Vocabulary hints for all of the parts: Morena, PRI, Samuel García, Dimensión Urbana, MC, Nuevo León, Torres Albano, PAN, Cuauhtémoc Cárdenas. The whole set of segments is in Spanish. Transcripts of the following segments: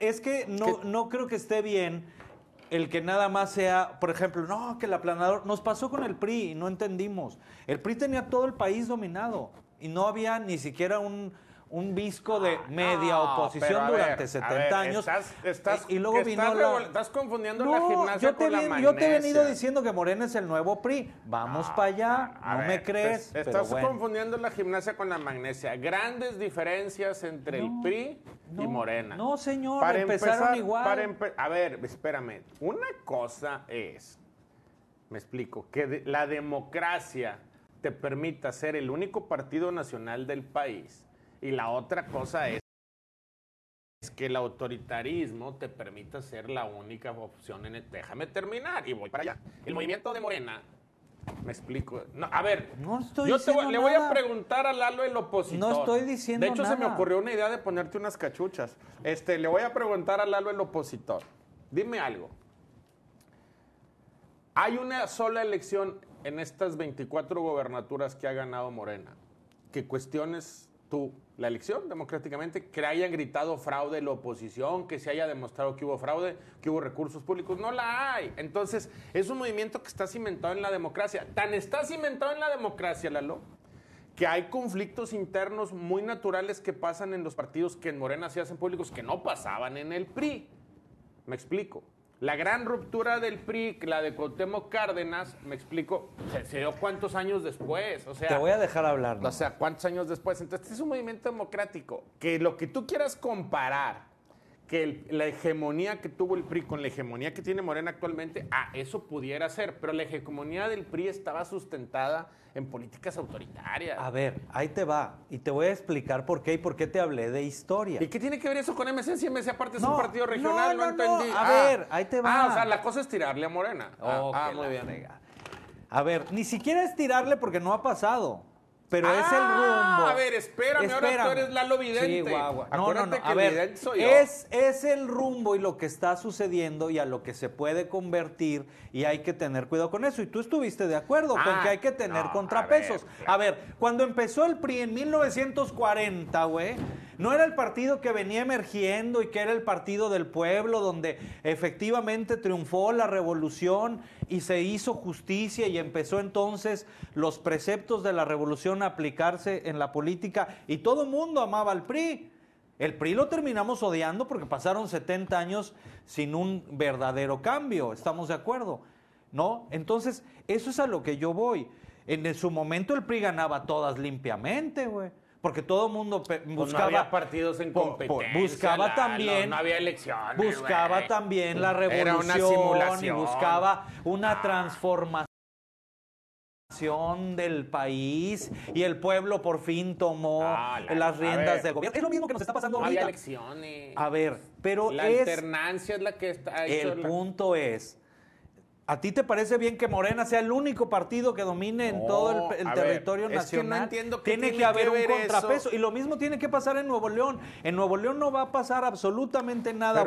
Es que no creo que esté bien el que nada más sea, por ejemplo, no, que el aplanador. Nos pasó con el PRI y no entendimos. El PRI tenía todo el país dominado y no había ni siquiera un visco de media oposición durante 70 años. Estás confundiendo la gimnasia con la magnesia. Yo te he venido diciendo que Morena es el nuevo PRI. Vamos para allá, no me crees. Estás confundiendo la gimnasia con la magnesia. Grandes diferencias entre el PRI y Morena. No, señor, empezaron igual. Espérame. Una cosa es, me explico, que la democracia te permita ser el único partido nacional del país. Y la otra cosa es que el autoritarismo te permita ser la única opción en el... Déjame terminar y voy para allá. El movimiento de Morena, me explico. No, a ver, no estoy le voy a preguntar a Lalo, el opositor. No estoy diciendo nada. De hecho, se me ocurrió una idea de ponerte unas cachuchas. Le voy a preguntar a Lalo, el opositor. Dime algo. Hay una sola elección en estas 24 gobernaturas que ha ganado Morena. ¿Qué cuestiones... la elección democráticamente, que hayan gritado fraude la oposición, que se haya demostrado que hubo fraude, que hubo recursos públicos? No la hay. Entonces, es un movimiento que está cimentado en la democracia. Tan está cimentado en la democracia, Lalo, que hay conflictos internos muy naturales que pasan en los partidos, que en Morena se hacen públicos, que no pasaban en el PRI. ¿Me explico? La gran ruptura del PRI, la de Cuauhtémoc Cárdenas, me explico, se dio cuántos años después. O sea, te voy a dejar hablar, ¿no? O sea, cuántos años después. Entonces, es un movimiento democrático. Que lo que tú quieras comparar, que la hegemonía que tuvo el PRI con la hegemonía que tiene Morena actualmente, eso pudiera ser. Pero la hegemonía del PRI estaba sustentada en políticas autoritarias. A ver, ahí te va. Y te voy a explicar por qué y por qué te hablé de historia. ¿Y qué tiene que ver eso con MC? Si MC aparte es un partido regional, no entendí. A ver, ahí te va. O sea, la cosa es tirarle a Morena. Muy bien. Venga. A ver, ni siquiera es tirarle porque no ha pasado. Pero es el rumbo. A ver, espérame. Ahora tú eres Lalo Vidente. Sí, no. A ver, es el rumbo y lo que está sucediendo y a lo que se puede convertir, y hay que tener cuidado con eso. Y tú estuviste de acuerdo con que hay que tener contrapesos. A ver, cuando empezó el PRI en 1940, güey, no era el partido que venía emergiendo y que era el partido del pueblo, donde efectivamente triunfó la revolución y se hizo justicia y empezó entonces los preceptos de la revolución a aplicarse en la política y todo el mundo amaba al PRI. El PRI lo terminamos odiando porque pasaron 70 años sin un verdadero cambio, ¿estamos de acuerdo? ¿No? Entonces, eso es a lo que yo voy. En su momento el PRI ganaba todas limpiamente, güey. Porque todo el mundo buscaba... Pues no había partidos en competencia. Buscaba también... No había elecciones. Buscaba también la revolución. Era una simulación. Y buscaba una transformación del país. Y el pueblo por fin tomó las riendas del gobierno. Es lo mismo que nos está pasando ahorita. No había elecciones. A ver, pero la alternancia es la que está... El punto es... ¿A ti te parece bien que Morena sea el único partido que domine en todo el territorio nacional? Es que no entiendo qué tiene que haber un contrapeso. Eso. Y lo mismo tiene que pasar en Nuevo León. En Nuevo León no va a pasar absolutamente nada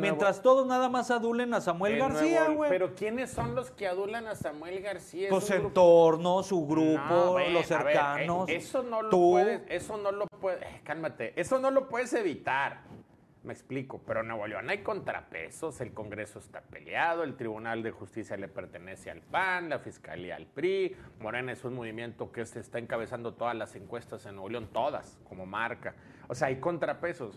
mientras todos nada más adulen a Samuel García, güey. Pero ¿quiénes son los que adulan a Samuel García? Pues su entorno, su grupo, los cercanos. A ver, eso no lo puedes, cálmate, eso no lo puedes evitar. Me explico, pero en Nuevo León hay contrapesos, el Congreso está peleado, el Tribunal de Justicia le pertenece al PAN, la Fiscalía al PRI, Morena es un movimiento que se está encabezando todas las encuestas en Nuevo León, todas, como marca. O sea, hay contrapesos.